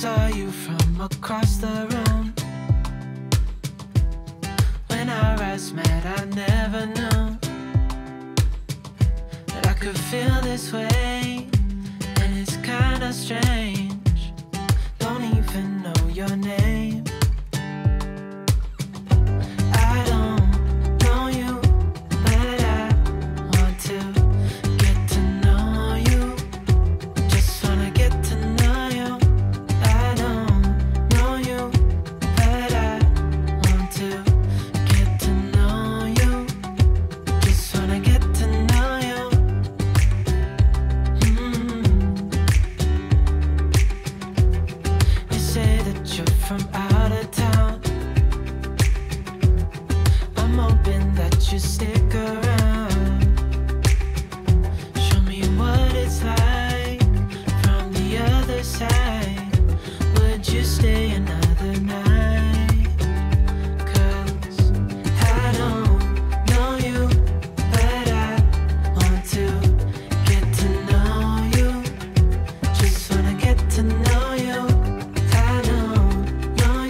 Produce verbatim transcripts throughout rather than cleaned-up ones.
saw you from across the room. When our eyes met, I never knew that I could feel this way, and it's kinda strange. Don't even know your name. I don't know you, but I want to get to know you. Just wanna get to know you. I don't know you, but I want to get to know you. Just wanna get to know you. Mm-hmm. You say that you're from out of town. I'm hoping that you stick around. Show me what it's like from the other side. Would you stay another night? 'Cause I don't know you, but I want to get to know you. Just wanna get to know you. I don't know you.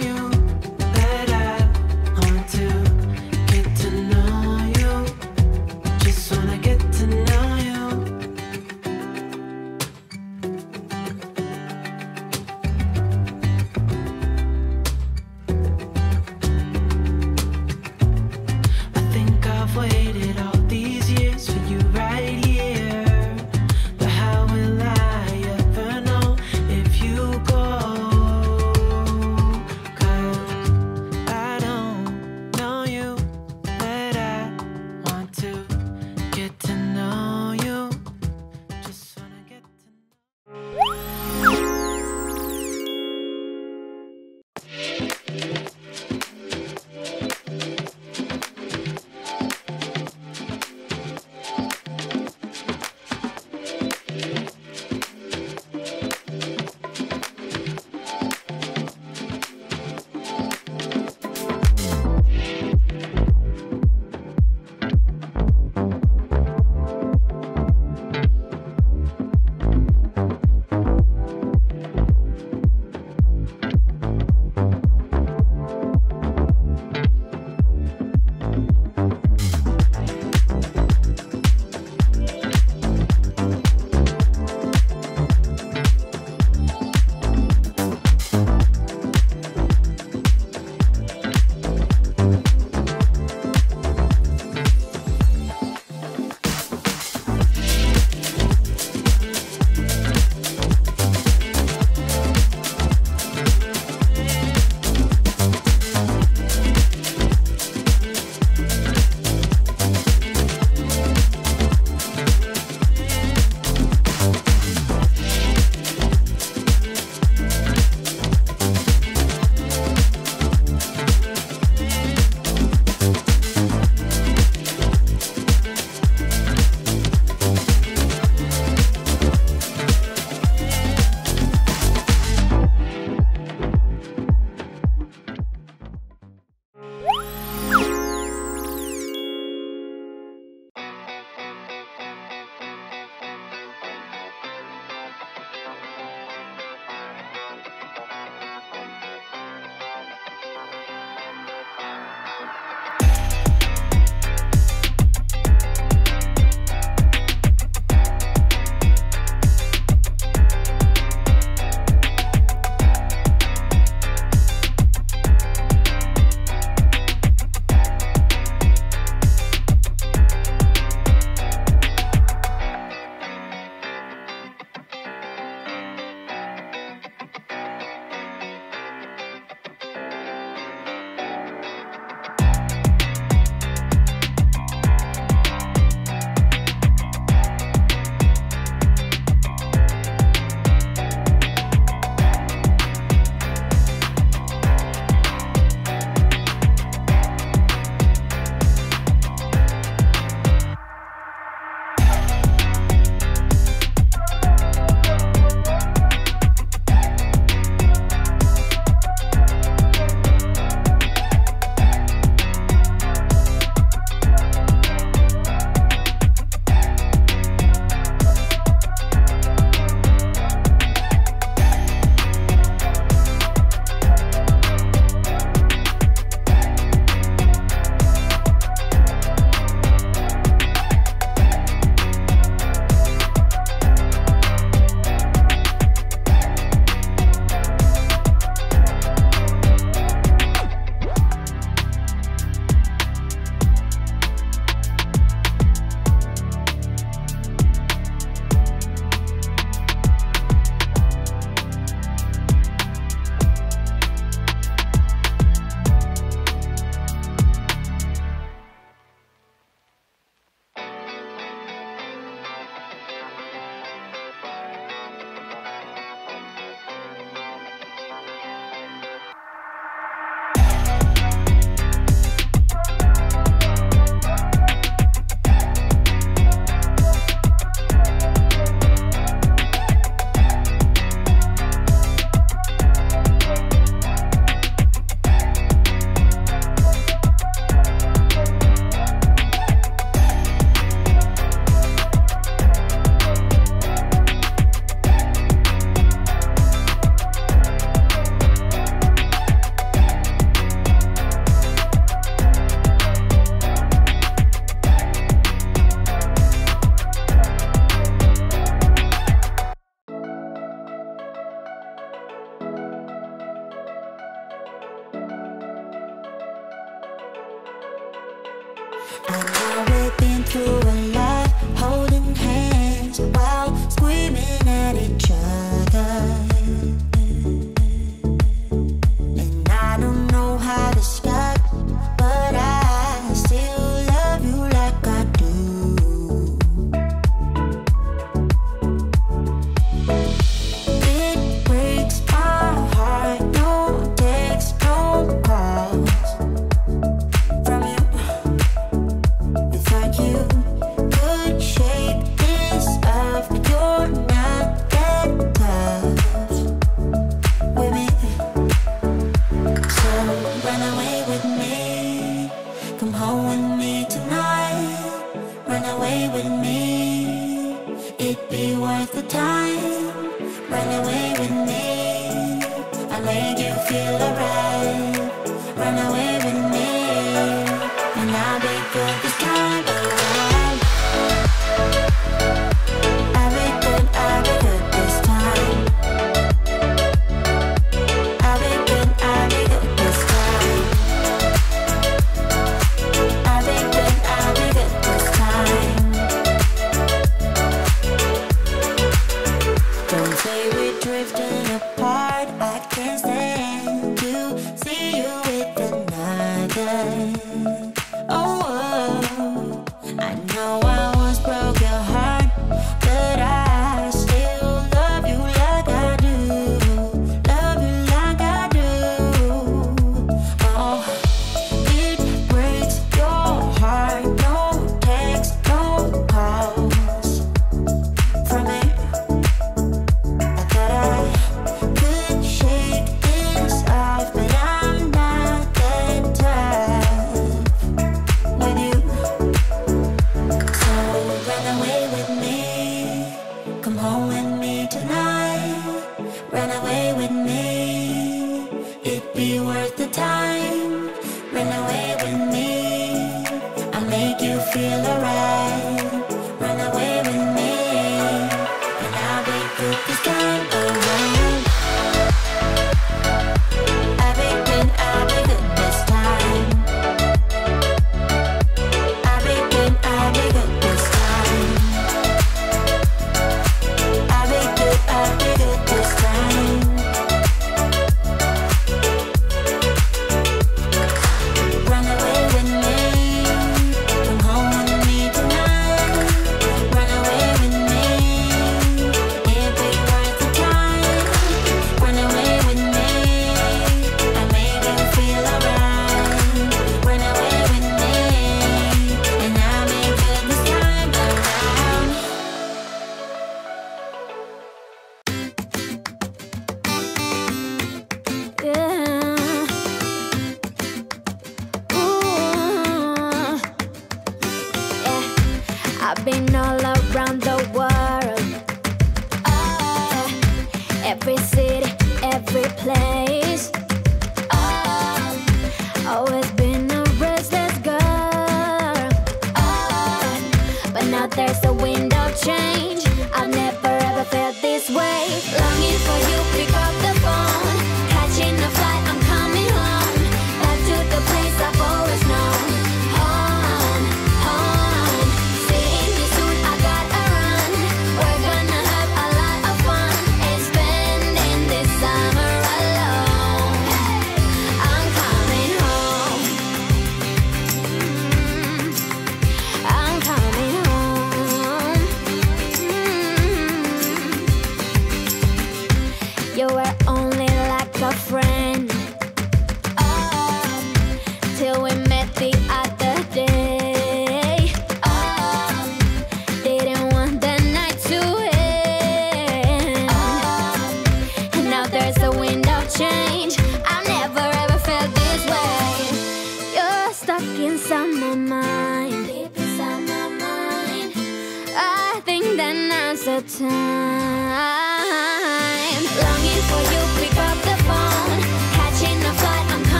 through a lot, holding hands while screaming at each other. And I don't know how to stop, but I still love you like I do. It breaks my heart, no text, no calls. So I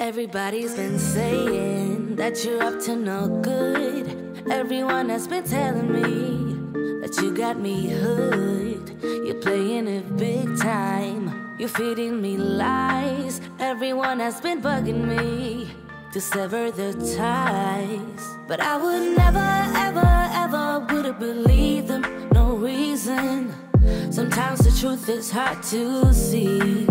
Everybody's been saying that you're up to no good. Everyone has been telling me that you got me hooked. You're playing it big time, you're feeding me lies. Everyone has been bugging me to sever the ties, but I would never, ever, ever would have believed them, no reason. Sometimes the truth is hard to see,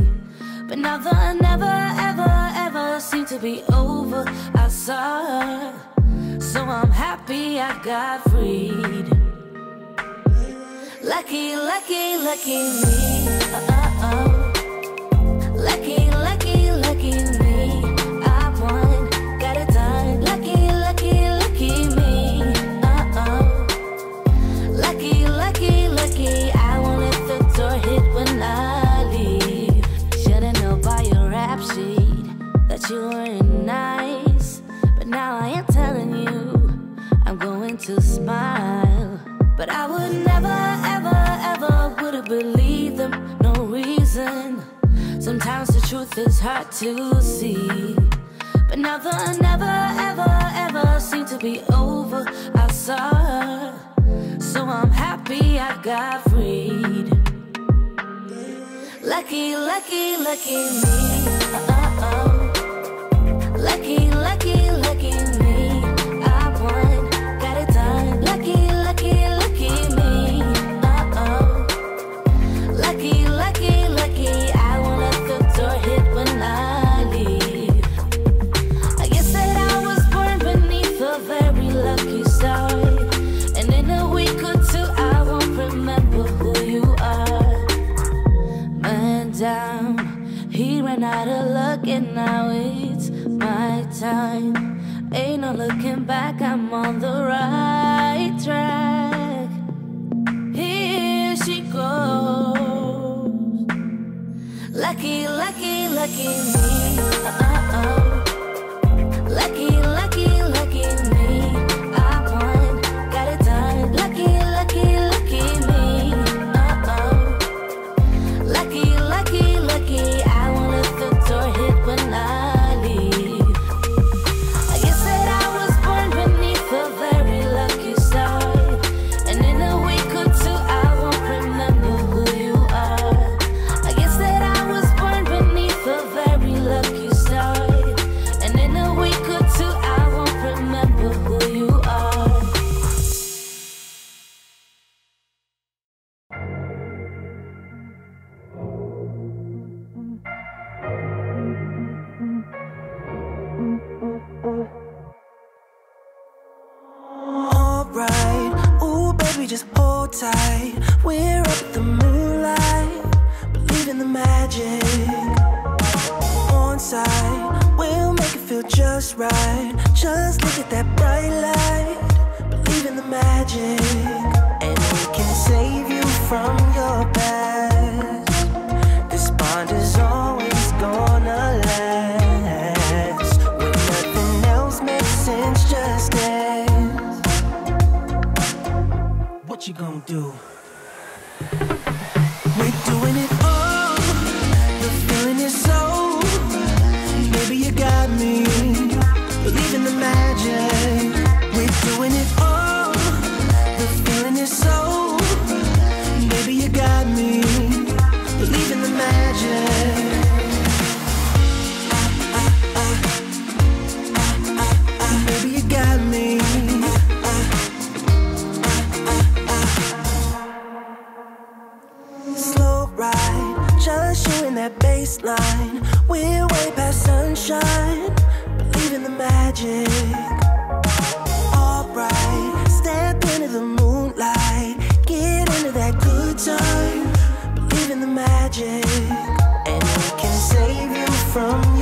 but now the never, ever, ever seem to be over. I saw her, so I'm happy I got freed. Lucky, lucky, lucky me, uh-oh. Lucky, lucky, lucky me, I won, got it done. Lucky, lucky, lucky me, uh-oh. Lucky, lucky, lucky, I won't let the door hit when I that you weren't nice, but now I am telling you I'm going to smile. But I would never, ever, ever would have believed them, no reason. Sometimes the truth is hard to see, but now the never, ever, ever seem to be over. I saw her, so I'm happy I got freed. Lucky, lucky, lucky me, uh-oh. Lucky, lucky, lucky me, I won, got it done. Lucky, lucky, lucky me, uh-oh. Lucky, lucky, lucky, I won't let the door hit when I leave. I guess that I was born beneath a very lucky star, and in a week or two I won't remember who you are. Man down, he ran out of luck and now it's my time, ain't no looking back, I'm on the right track. Here she goes. Lucky, lucky, lucky me. Uh-oh. Lucky, lucky, lucky me. I won, got it done. Lucky, lucky, lucky me. Uh-oh. Lucky, lucky, lucky. I won't let the door hit when I leave. I guess that I was born beneath a very lucky star. And in a week or two, I won't remember who you are. I guess that I was born beneath a very lucky star. And in a week or two, I won't remember who you are. Alright, ooh baby, just hold tight. We're up at the moonlight, believe in the magic. On side, we'll make it feel just right. Just look at that bright light, believe in the magic. And we can save you from your past. This bond is always gonna last. When nothing else makes sense, just dance. What you gonna do? We're doing it all. The feeling is so. Baby, you got me. Believe in the magic. We're doing it all. The feeling is so. Baby, you got me. Believe in the magic. Ah, ah, ah. Ah, ah, ah. Baby, you got me. Ah, ah, ah, ah. Slow ride, just you and that bass line. We're way past sunshine, believe in the magic. Alright, step into the moonlight, get into that good time, believe in the magic. And we can save you from